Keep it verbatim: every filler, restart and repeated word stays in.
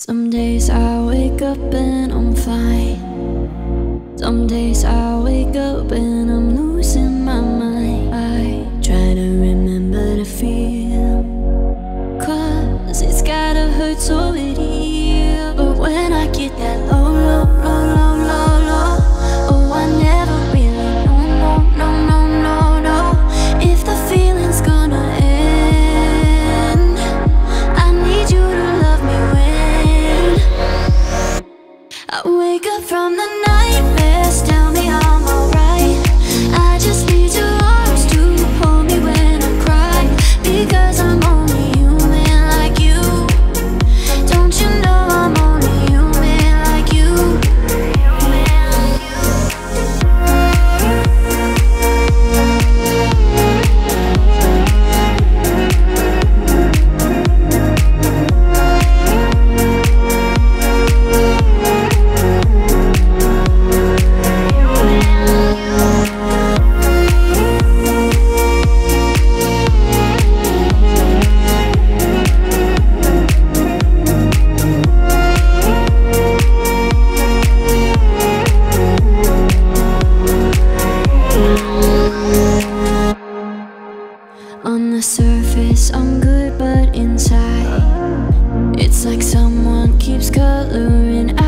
Some days I wake up and I'm fine. Some days I wake up and I'm losing my mind. I try to remember the feel, cause it's gotta hurt so it heals. But when I get that low, low, low, low, low, low, oh, I never really know, no, no, no, no, no, if the feeling's gonna end. I need you to love me when I wake up from the nightmares, tell me I'm alright. I just need your arms to hold me when I cry, because I'm only human like you. Don't you know I'm only human like you? On the surface I'm good, but inside it's like someone keeps coloring out.